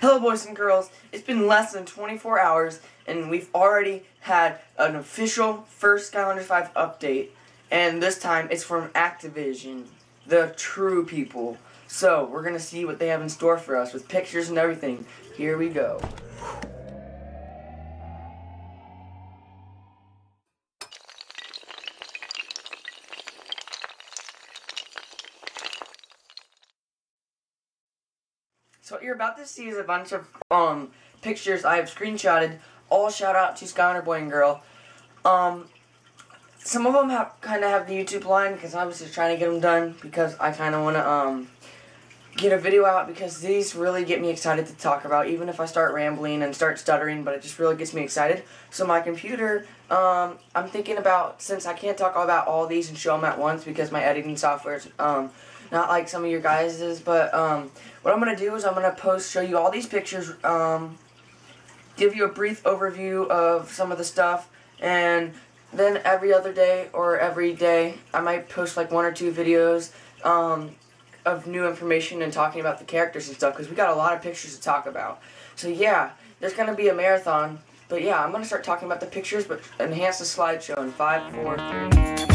Hello boys and girls, it's been less than 24 hours and we've already had an official first Skylanders 5 update, and this time it's from Activision, the true people. So we're gonna see what they have in store for us with pictures and everything. Here we go. So what you're about to see is a bunch of pictures I have screenshotted. All shout out to Skylander Boy and Girl. Some of them kind of have the YouTube line because I was just trying to get them done because I kind of want to get a video out, because these really get me excited to talk about, even if I start rambling and start stuttering, but it just really gets me excited. So my computer, I'm thinking about, since I can't talk about all these and show them at once because my editing software is not like some of your guys's, but what I'm going to do is I'm going to show you all these pictures, give you a brief overview of some of the stuff, and then every other day or every day I might post like one or two videos of new information and talking about the characters and stuff, because we got a lot of pictures to talk about. So yeah, there's going to be a marathon, but yeah, I'm going to start talking about the pictures, but enhance the slideshow in 5, 4, 3...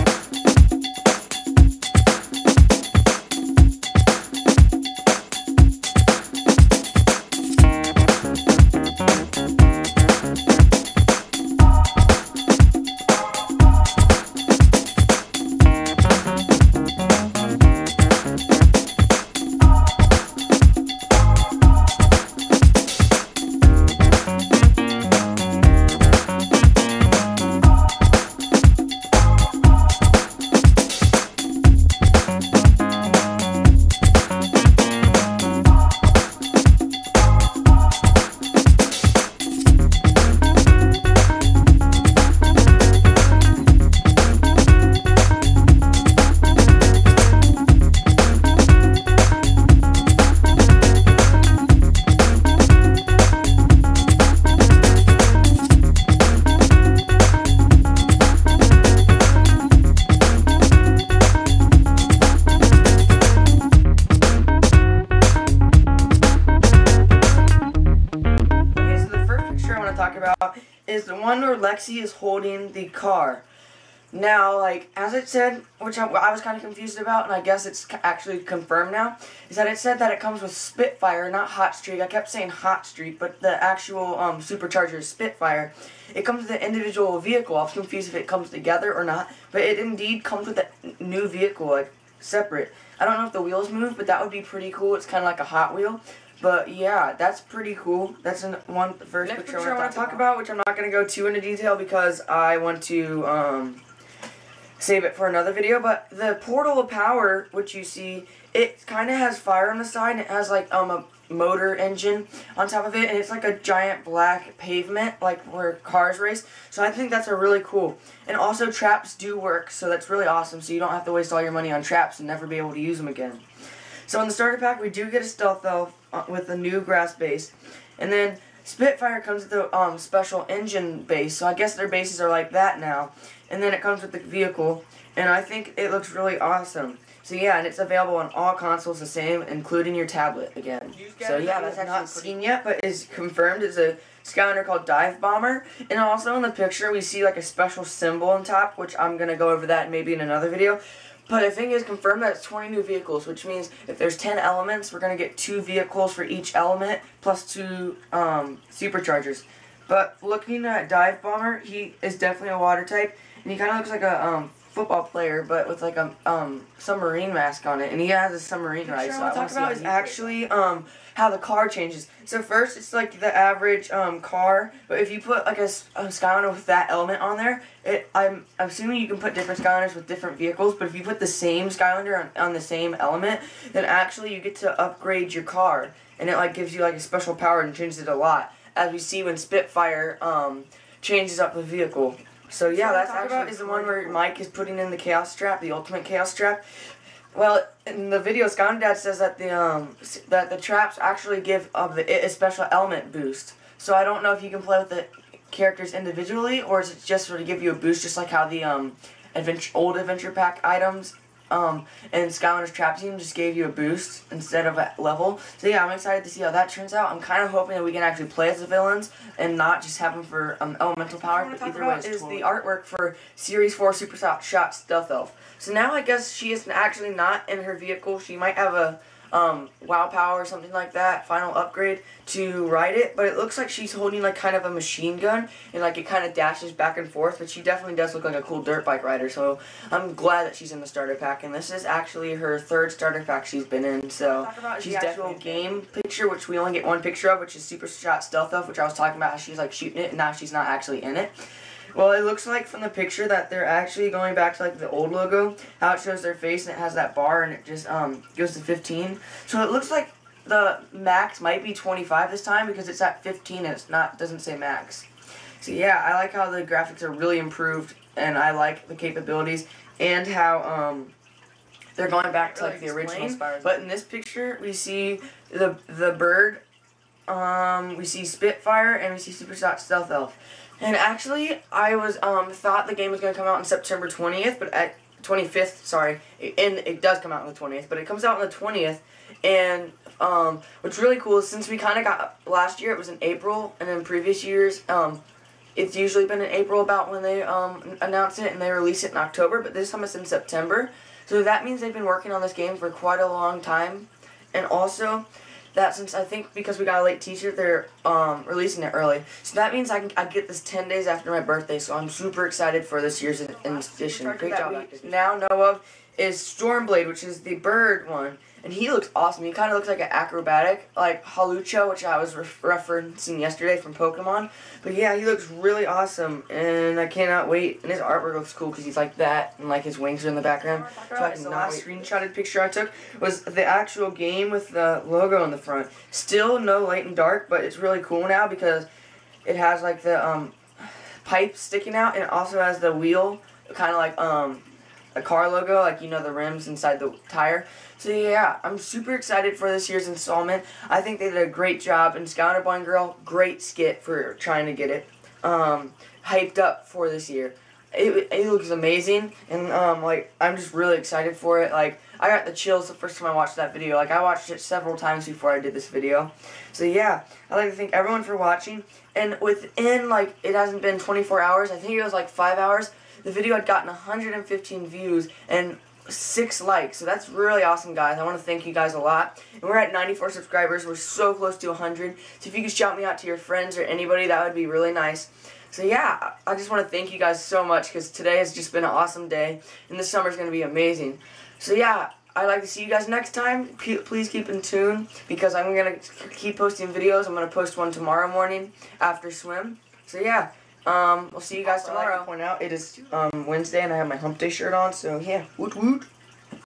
is the one where Lexi is holding the car. Now, like, as it said, which I was kind of confused about, and I guess it's actually confirmed now, is that it said that it comes with Spitfire, not Hot Streak. I kept saying Hot Streak, but the actual Supercharger is Spitfire. It comes with an individual vehicle. I was confused if it comes together or not, but it indeed comes with a new vehicle, like, separate. I don't know if the wheels move, but that would be pretty cool. It's kind of like a Hot Wheel. But yeah, that's pretty cool. That's the first picture I want to talk about, which I'm not going to go too into detail because I want to save it for another video. But the portal of power, which you see, it kind of has fire on the side, and it has like a motor engine on top of it, and it's like a giant black pavement, like where cars race. So I think that's a really cool. And also traps do work, so that's really awesome. So you don't have to waste all your money on traps and never be able to use them again. So in the starter pack, we do get a Stealth Elf with a new grass base. And then Spitfire comes with the special engine base. So I guess their bases are like that now. And then it comes with the vehicle. And I think it looks really awesome. So yeah, and it's available on all consoles the same, including your tablet again. So yeah, that's actually not seen yet, but is confirmed as a Skylander called Dive Bomber. And also in the picture, we see like a special symbol on top, which I'm going to go over that maybe in another video. But I think it's confirmed that it's 20 new vehicles, which means if there's 10 elements, we're going to get 2 vehicles for each element, plus 2 Superchargers. But looking at Dive Bomber, he is definitely a water type, and he kind of looks like a football player, but with like a submarine mask on it, and he has a submarine ride. So what I want to talk about is actually how the car changes. So first, it's like the average car, but if you put like a Skylander with that element on there, I'm assuming you can put different Skylanders with different vehicles, but if you put the same Skylander on the same element, then actually you get to upgrade your car, and it like gives you like a special power and changes it a lot, as we see when Spitfire changes up the vehicle. So yeah, that's actually is the one where Mike is putting in the chaos trap, the ultimate chaos trap. Well, in the video, Skylander Dad says that the traps actually give it a special element boost. So I don't know if you can play with the characters individually, or is it just sort of give you a boost, just like how the old adventure pack items and Skylanders Trap Team just gave you a boost instead of a level. So yeah, I'm excited to see how that turns out. I'm kind of hoping that we can actually play as the villains and not just have them for elemental power. But either way, is the artwork for Series 4 Super Shot Stealth Elf. So now I guess she is actually not in her vehicle. She might have a wow power or something like that, final upgrade to ride it, but it looks like she's holding like kind of a machine gun and like it kind of dashes back and forth, but she definitely does look like a cool dirt bike rider, so I'm glad that she's in the starter pack, and this is actually her third starter pack she's been in, so she's definitely game picture, which we only get one picture of, which is Super Shot Stealth Elf, which I was talking about how she's like shooting it, and now she's not actually in it. Well, it looks like from the picture that they're actually going back to like the old logo, how it shows their face and it has that bar and it just goes to 15. So it looks like the max might be 25 this time because it's at 15 and it's not, doesn't say max. So yeah, I like how the graphics are really improved and I like the capabilities and how they're going back to like the original Spires. But in this picture we see the bird, we see Spitfire and we see Super Shot Stealth Elf. And actually, I was thought the game was going to come out on September 20th, but at 25th, sorry, and it does come out on the 20th, but it comes out on the 20th, and what's really cool is since we kind of got, last year it was in April, and in previous years, it's usually been in April about when they announce it and they release it in October, but this time it's in September, so that means they've been working on this game for quite a long time, and also that since I think because we got a late teacher, they're releasing it early. So that means I get this 10 days after my birthday, so I'm super excited for this year's edition. Great job, Activision. Now know of is Stormblade, which is the bird one, and he looks awesome. He kind of looks like an acrobatic, like Halucha, which I was referencing yesterday from Pokemon. But yeah, he looks really awesome, and I cannot wait. And his artwork looks cool because he's like that, and like his wings are in the background. So I cannot screenshotted picture I took was the actual game with the logo on the front. Still no light and dark, but it's really cool now because it has like the pipe sticking out, and it also has the wheel, kind of like a car logo, like, you know, the rims inside the tire. So yeah, I'm super excited for this year's installment. I think they did a great job, and Skylander Boy and Girl, great skit for trying to get it hyped up for this year. It looks amazing, and like, I'm just really excited for it. Like, I got the chills the first time I watched that video. Like, I watched it several times before I did this video. So yeah, I'd like to thank everyone for watching, and within, like, it hasn't been 24 hours, I think it was like 5 hours, the video had gotten 115 views and 6 likes, so that's really awesome, guys. I want to thank you guys a lot. And we're at 94 subscribers. We're so close to 100. So if you could shout me out to your friends or anybody, that would be really nice. So yeah, I just want to thank you guys so much because today has just been an awesome day, and this summer is going to be amazing. So yeah, I'd like to see you guys next time. Please keep in tune because I'm going to keep posting videos. I'm going to post one tomorrow morning after swim. So yeah. We'll see you guys tomorrow. I'd like to point out, it is Wednesday and I have my hump day shirt on, so yeah, woot woot.